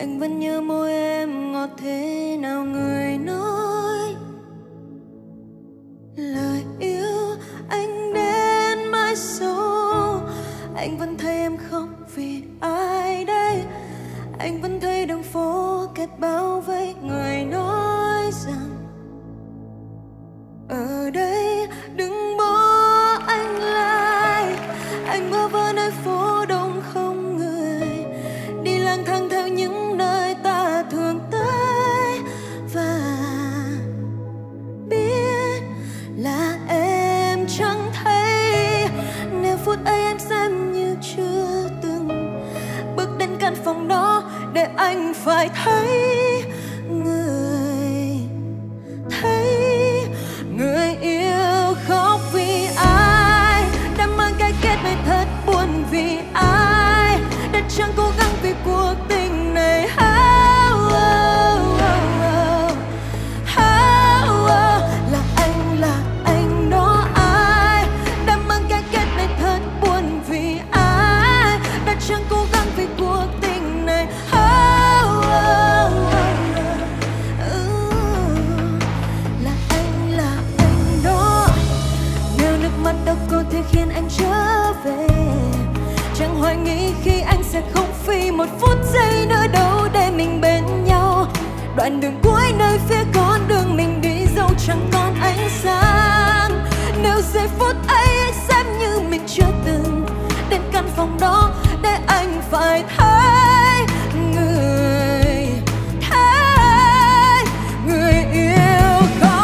Anh vẫn nhớ môi em ngọt thế nào người nói lời yêu anh đến mãi sâu. Anh vẫn thấy em không vì ai đây, anh vẫn thấy đường phố kết bao vây người nói rằng ở đây đừng bỏ anh lại. Anh mơ vơ nơi phố đông không người, đi lang thang theo những nơi ta thường tới và biết là em chẳng thấy. Nếu phút ấy em xem như chưa từng bước đến căn phòng đó để anh phải thấy người, thấy người yêu khóc vì ai, đã mang cái kết này thật buồn vì ai, đã chẳng cố gắng vì cuộc tình này. Là anh, là anh đó ai, đã mang cái kết này thật buồn vì ai, đã chẳng cố gắng vì cuộc tình này. Cô thì khiến anh trở về, chẳng hoài nghĩ khi anh sẽ không phi một phút giây nữa đâu để mình bên nhau. Đoạn đường cuối nơi phía con đường mình đi dẫu chẳng còn ánh sáng. Nếu giây phút ấy anh xem như mình chưa từng đến căn phòng đó để anh phải thấy người, thấy người yêu không.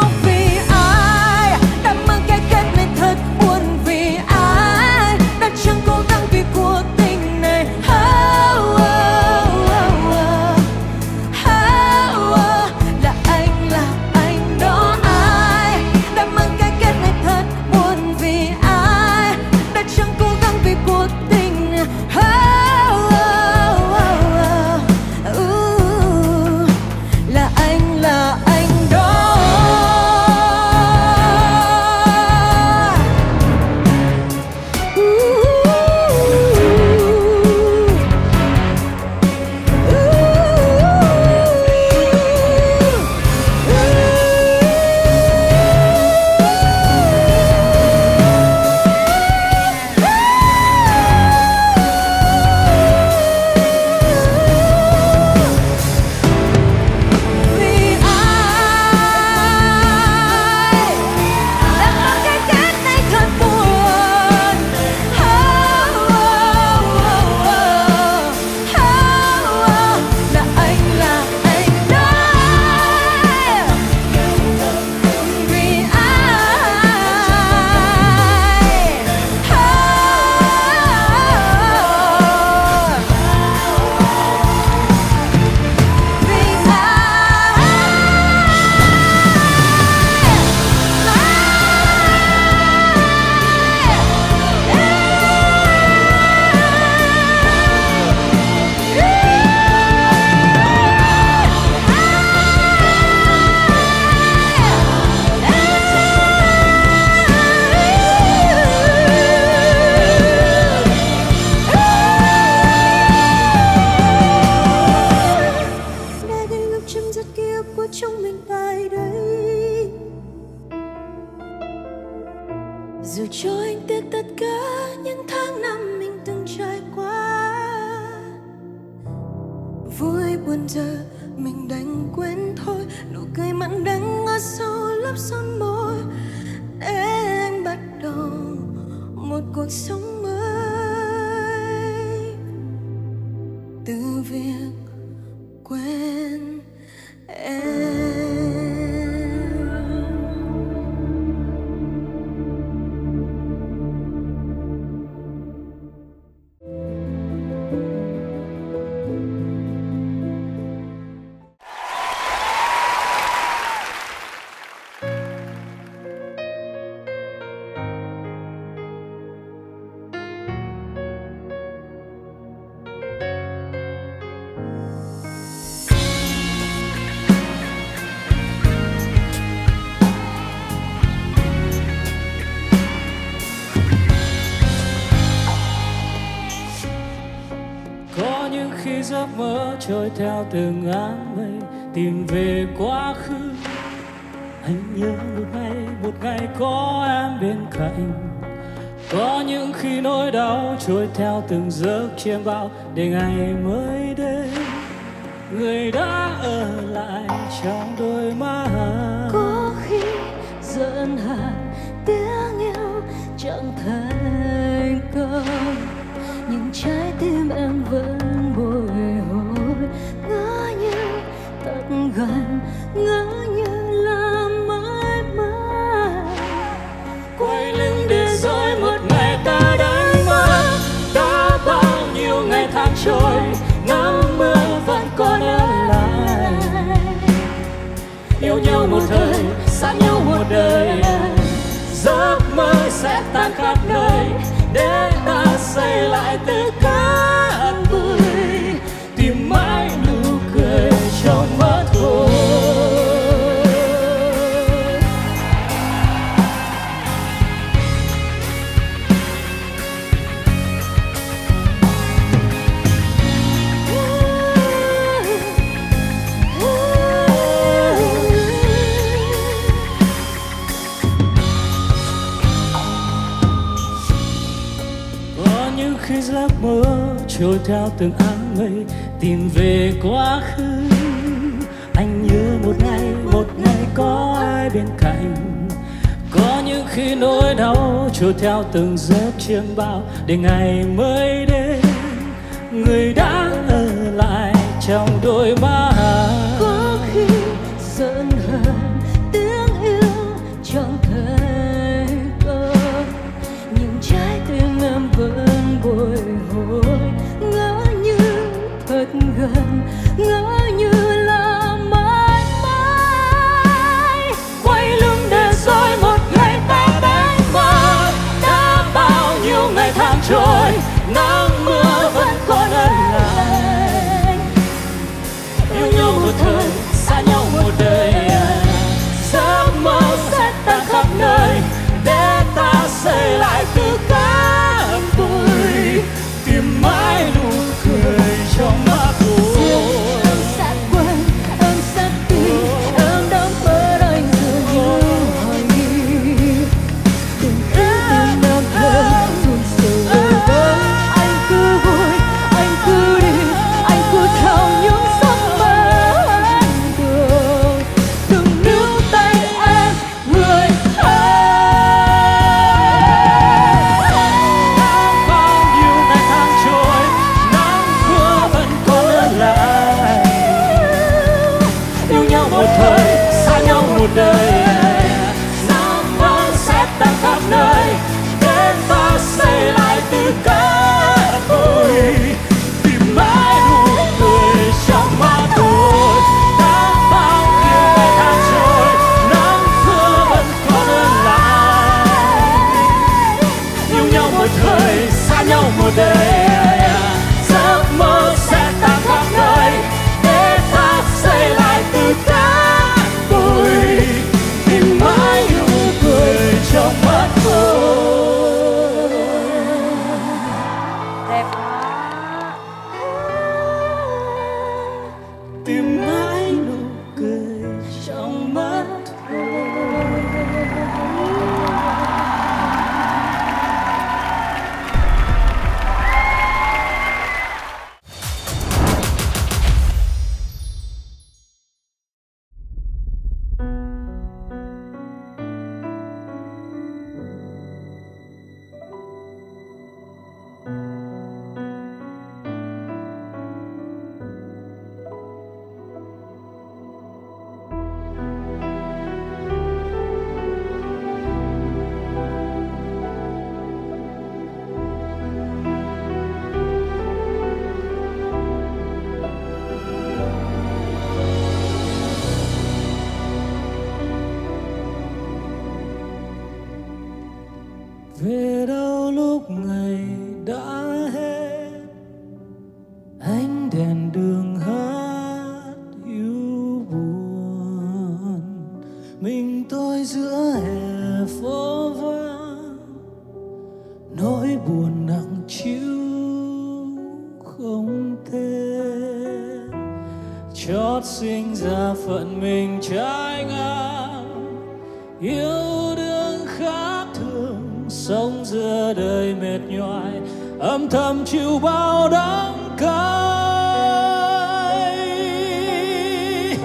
khi giấc mơ trôi theo từng áng mây, tìm về quá khứ. Anh nhớ một ngày có em bên cạnh. Có những khi nỗi đau trôi theo từng giấc chiêm bao, để ngày mới đến người đã ở lại trong đôi mắt. Có khi giận hờn tiếng yêu chẳng thành công, nhưng trái tim em vẫn bồi hồi. Ngỡ như tận gần, ngỡ như là mãi mãi. Quay lưng để rồi một ngày ta đánh mất. Đã bao nhiêu ngày tháng trôi, nắng mưa vẫn còn ở lại. Yêu nhau một thời, xa nhau một đời. Giấc mơ sẽ tan khắp nơi, để ta xây lại từ cát bụi, tìm mãi nụ cười trong mắt thôi. Khi giấc mơ trôi theo từng áng mây, tìm về quá khứ. Anh nhớ một ngày có ai bên cạnh. Có những khi nỗi đau trôi theo từng giấc chiêm bao, để ngày mới đến người đã ở lại trong đôi mắt. Có khi giận hờn tiếng yêu chẳng thành công, nhưng trái tim em vẫn bồi hồi. Ngỡ như thật gần, ngỡ như là mãi mãi. Quay lưng để rồi một ngày ta đánh mất. Đã bao nhiêu ngày tháng trôi, nắng mưa vẫn còn ân lại. Yêu nhau một thời, xa nhau một đời. Giấc mơ sẽ tan khắp nơi, để ta xây lại từ cát bụi. Mãi nụ cười trong mắt của em sẽ quên, em sẽ tin, em đã mất anh dường như hoài nghi. Từng khi tim em vẫn run sợ vỡ, anh cứ vui, anh cứ đi, anh cứ theo những giấc mơ anh đường. Từng níu tay em, người ơi. Nỗi buồn nặng trĩu không thể chót sinh ra phận mình trái ngang, yêu đương khác thường, sống giữa đời mệt nhoài, âm thầm chịu bao đắng cay.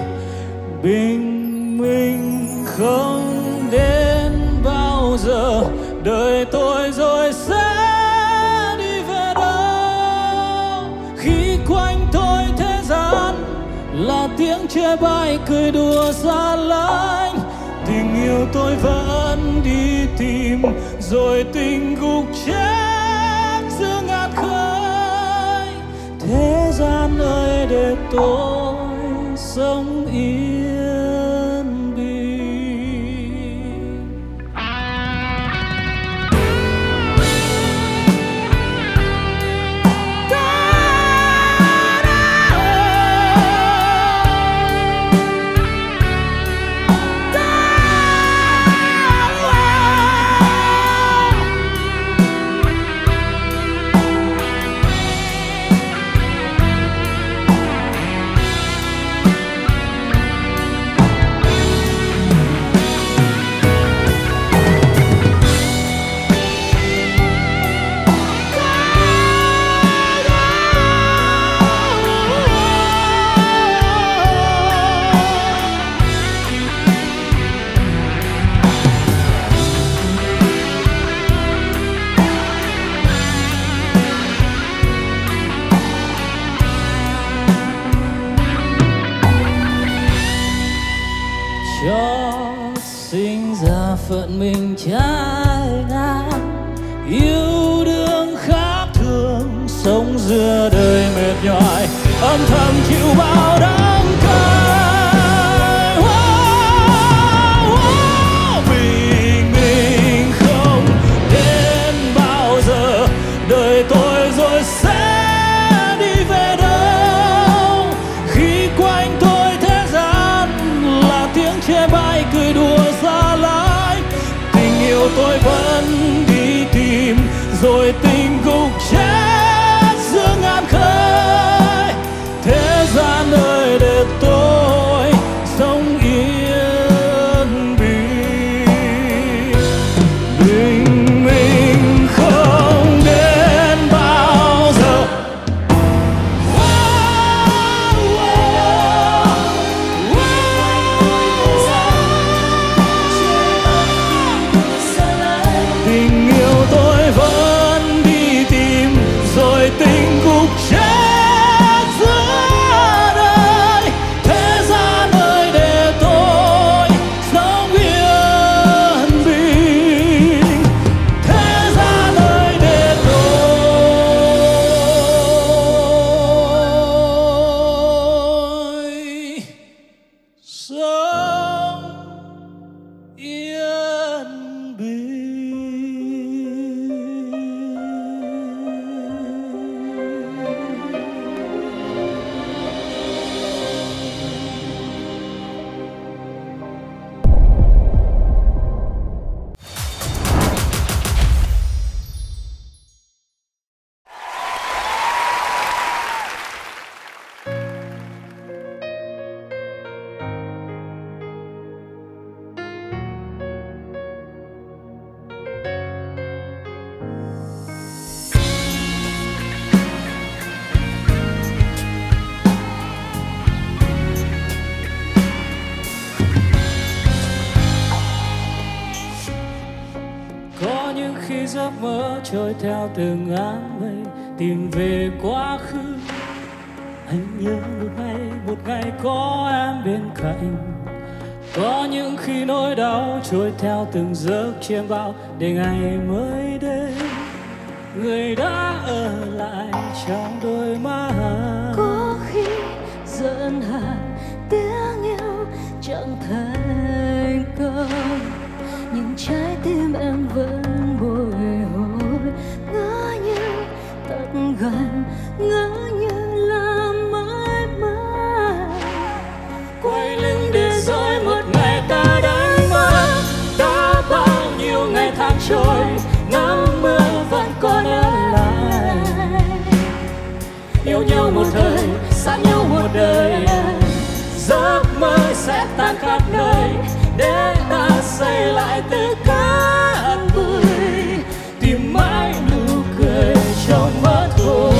Bình minh không đến bao giờ, đời tôi rồi sẽ đi về đâu. Khi quanh tôi thế gian là tiếng chê bai cười đùa xa lánh, tình yêu tôi vẫn đi tìm, rồi tình gục chết giữa ngạt khói. Thế gian ơi để tôi sống yên bình. Chót sinh ra phận mình trái ngang, yêu đương khác thường, sống giữa đời mệt nhoài, âm thầm chịu bao đắng cay. Oh, oh, bình minh không đến bao giờ, đời tôi rồi sẽ đi về đâu. Khi quanh tôi thế gian là tiếng chê bai cười đùa xa lái, tình yêu tôi vẫn đi tìm, rồi tình gục chết giữa ngàn khơi. Thế gian ơi để tôi sống yên bình. Bình minh không đến bao giờ. Tình yêu tôi vẫn đi tìm, rồi tình gục chết giữa đời. Thế gian ơi để tôi sống yên bình. Thế gian ơi để tôi sống yên bình. Có những khi giấc mơ trôi theo từng áng mây, tìm về quá khứ. Anh nhớ một ngày có em bên cạnh. Có những khi nỗi đau trôi theo từng giấc chiêm bao, để ngày mới đến người đã ở lại trong đôi mắt. Có khi giận hờn tiếng yêu chẳng thành công, nhưng trái tim em vẫn bồi hồi. Ngỡ như tận gần, ngỡ như là mãi mãi. Quay lưng để rồi một ngày ta đánh mất. Đã bao nhiêu ngày tháng trôi, nắng mưa vẫn còn ở lại. Yêu nhau một thời, xa nhau một đời. giấc mơ sẽ tan khắp nơi để ta xây lại từ cát bụi, tìm mãi nụ cười trong mắt thôi.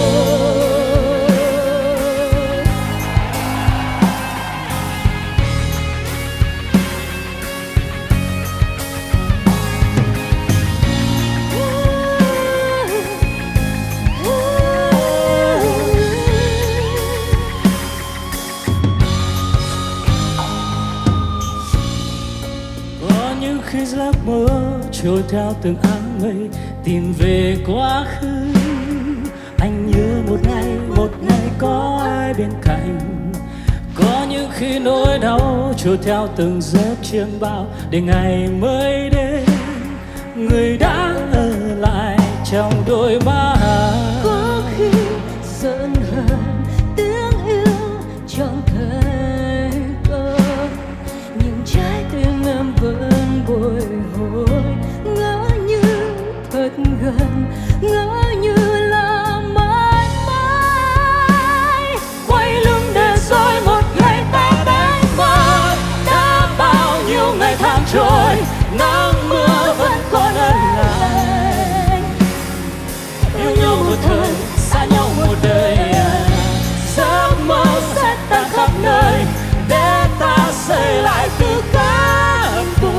Khi giấc mơ trôi theo từng áng mây, tìm về quá khứ. Anh nhớ một ngày có ai bên cạnh. Có những khi nỗi đau trôi theo từng giấc chiêm bao, để ngày mới đến người đã ở lại trong đôi mắt. Có khi giận hờn tiếng yêu trong thời con, nhưng trái tim em vẫn bồi hồi, ngỡ như thật gần, ngỡ như là mãi mãi. Quay lưng để rồi một ngày ta đánh mất, đã bao nhiêu ngày tháng trôi, nắng mưa vẫn còn ân lại. Yêu nhau một thời, xa nhau một đời, giấc mơ sẽ tan khắp nơi để ta xây lại từ cát bụi.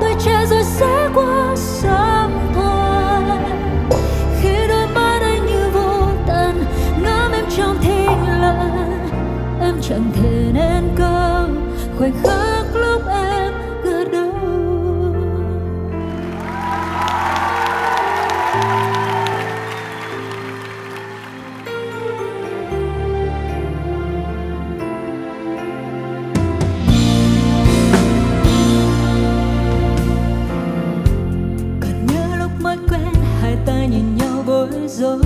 Tôi che rồi sẽ qua sớm thôi. dối.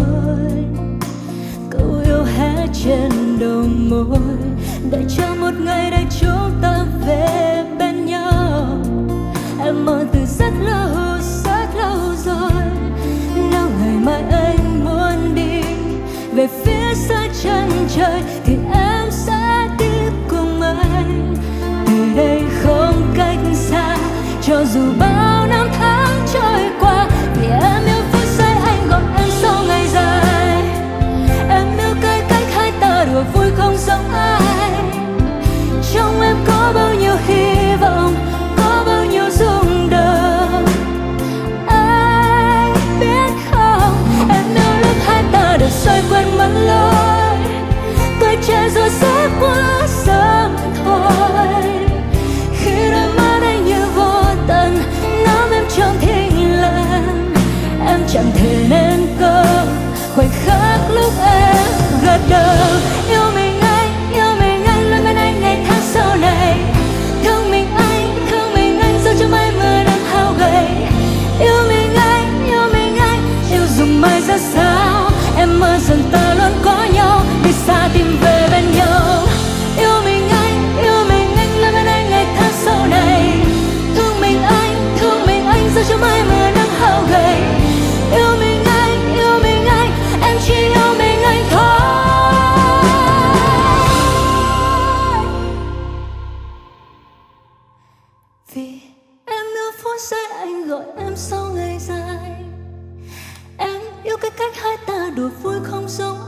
Câu yêu hé trên đầu môi để chờ một ngày để chúng ta về bên nhau. Em mơ từ rất lâu rồi. Nếu ngày mai anh muốn đi về phía xa chân trời thì em sẽ đi cùng anh. Từ đây không cách xa, cho dù bao năm tháng trôi qua thì em yêu phút giây anh gọi em sau ngày dài. Em yêu cái cách hai ta đùa vui không giống ai. Trong em có bao nhiêu hy vọng, có bao nhiêu rung động, anh biết không? Em yêu lúc hai ta được xoay quên mất lối. Tuổi trẻ rồi sẽ quá sớm thôi. Khi đôi mắt anh như vô tận nắm em trong thinh lặng, em chẳng thể nên câu khoảnh khắc lúc em gật đầu. Yêu mình anh luôn bên anh ngày tháng sau này. Thương mình anh dẫu cho mai mưa đang hao gầy. Yêu mình anh, yêu dù mai ra sao. Em mơ rằng ta luôn có nhau, đi xa tìm về bên nhau. Cho mai mưa nắng hao gầy. Yêu mình anh, em chỉ yêu mình anh thôi. Vì em yêu phút giây anh gọi em sau ngày dài. Em yêu cái cách hai ta đùa vui không giống